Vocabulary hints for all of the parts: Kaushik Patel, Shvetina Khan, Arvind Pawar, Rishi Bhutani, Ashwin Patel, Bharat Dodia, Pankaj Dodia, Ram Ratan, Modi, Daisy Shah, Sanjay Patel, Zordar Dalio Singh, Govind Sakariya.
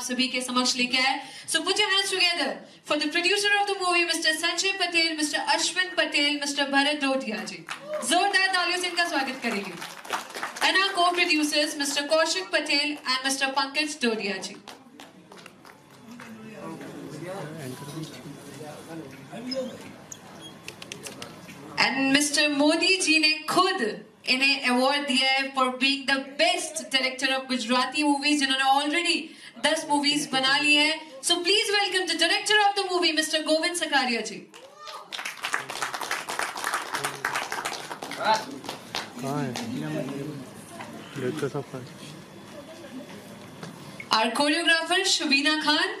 आप सभी के समक्ष लेके आए. So put your hands together for the producer of the movie, Mr. Sanjay Patel, Mr. Ashwin Patel, Mr. Bharat Dodia ji. Zordar Dalio Singh का स्वागत करेंगे. And our co-producers, Mr. Kaushik Patel and Mr. Pankaj Dodia ji. And Mr. Modi ji ने खुद इन्हें award दिया है for being the best director of Gujarati movies, जिन्होंने already 10 movies बना ली हैं. So please welcome the director of the movie, Mr. Govind Sakariya ji. Our choreographer, Shvetina Khan.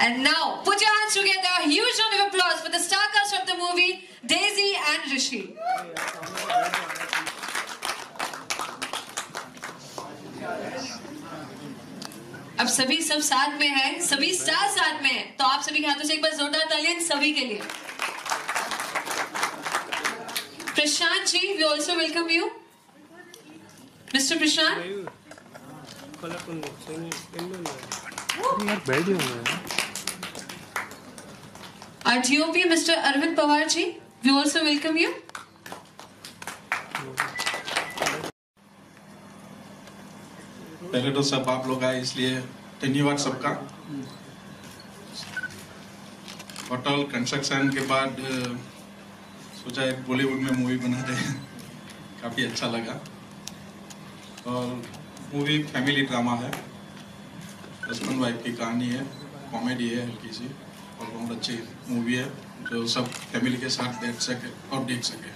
And now, put your hands together, a huge round of applause for the star cast of the movie, Daisy and Rishi. अब सभी सब साथ में हैं, सभी star साथ में हैं, तो आप सभी के हाथों से एक बार जोरदार तालियां सभी के लिए. Prashant ji, we also welcome you, Mr. Prashant. Our DOP, Mr. Arvind Pawar ji, we also welcome you. पहले तो सब आप लोग आए इसलिए धन्यवाद सबका. होटल कंस्ट्रक्शन के बाद सोचा एक बॉलीवुड में मूवी बना दे. काफी अच्छा लगा और मूवी फैमिली ड्रामा है, हस्बैंड वाइफ की कहानी है, कॉमेडी है हल्की सी और बहुत अच्छी मूवी है जो सब फैमिली के साथ देख सके और देख सके.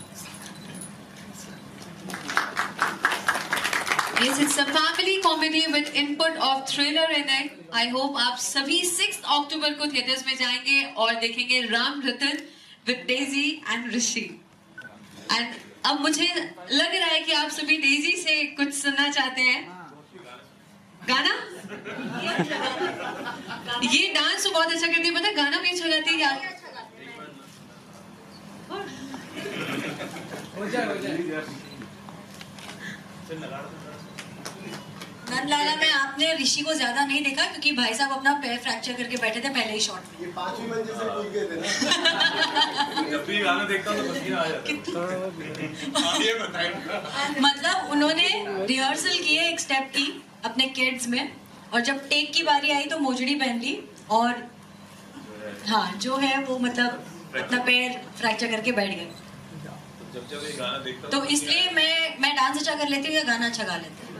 Yes, it's a family comedy with input of thriller in it. I hope आप सभी 6 अक्टूबर को थिएटर्स में जाएंगे और देखेंगे राम रतन with Daisy and Rishi. And अब मुझे लग रहा है कि आप सभी Daisy से कुछ सुनना चाहते हैं. गाना ये डांस बहुत अच्छा करती है, पता गाना भी अच्छा गाती है क्या? नंदलाला में आपने ऋषि को ज्यादा नहीं देखा क्योंकि भाई साहब अपना पैर फ्रैक्चर करके बैठे थे पहले ही शॉट में. ये 5वीं मंजिल से कूद गए थे ना. जब भी गाना देखता हूं तो पसीना आ जाता है. मतलब उन्होंने रिहर्सल किए एक स्टेप की अपने किड्स में और जब टेक की बारी आई तो मोजड़ी पहन ली और हाँ जो है वो मतलब अपना पैर फ्रैक्चर करके बैठ गए. जब ये गाना देखता तो इसलिए मैं डांस अच्छा कर लेती हूँ या गाना अच्छा गा लेती हूँ.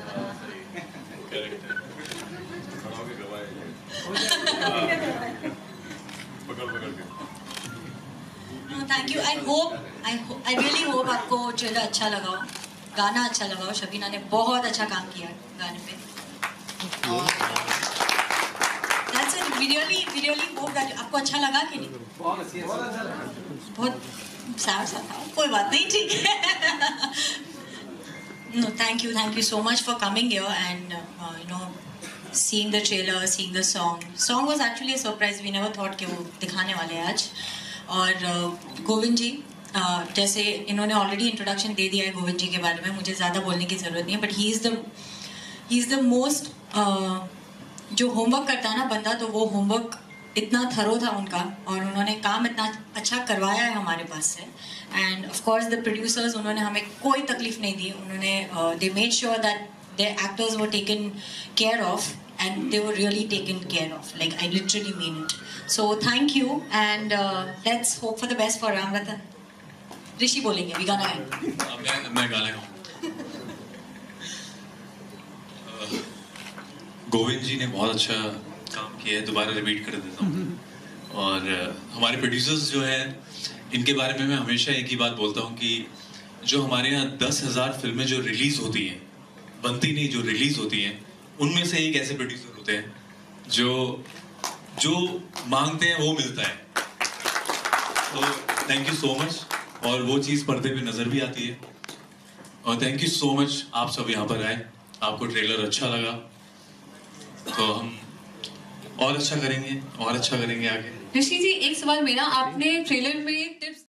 Thank you. I really hope आपको चलो अच्छा लगा हो, गाना अच्छा लगा हो. शबीना ने बहुत अच्छा काम किया गाने पे. That's it. We really hope that आपको अच्छा लगा कि नहीं? बहुत सार सा था. कोई बात नहीं, ठीक है. No, thank you so much for coming here and you know seeing the trailer, seeing the song. Song was actually a surprise. We never thought कि वो दिखाने वाले हैं आज. और गोविंद जी जैसे इन्होंने ऑलरेडी इंट्रोडक्शन दे दिया है गोविंद जी के बारे में, मुझे ज़्यादा बोलने की ज़रूरत नहीं है. But he is the most जो होमवर्क करता है ना बंदा, तो वो होमवर्क इतना थरो था उनका और उन्होंने काम इतना अच्छा करवाया है हमारे पास से. And of course the producers, उन्होंने हमें कोई तकलीफ नहीं दी. उन्होंने they made sure that their actors were taken care of and they were really taken care of, like I literally mean it. So thank you and let's hope for the best for Ram Ratan. Rishi bolenge we gana hai main ga raha hu. Govind ji ne bahut acha kaam kiya hai, dobara repeat kar deta hu. Aur hamare producers jo hain inke bare mein main hamesha ek hi baat bolta hu ki jo hamare yahan 10000 filmein jo release hoti hain, banti nahi, jo release hoti hain उनमें से एक ऐसे producer होते हैं जो जो मांगते हैं वो मिलता है. तो थैंक यू सो मच और वो चीज़ पर्दे पे नज़र भी आती है. और थैंक यू सो मच आप सब यहाँ पर आए, आपको ट्रेलर अच्छा लगा तो हम और अच्छा करेंगे आगे. ऋषि जी एक सवाल मेरा, आपने ट्रेलर में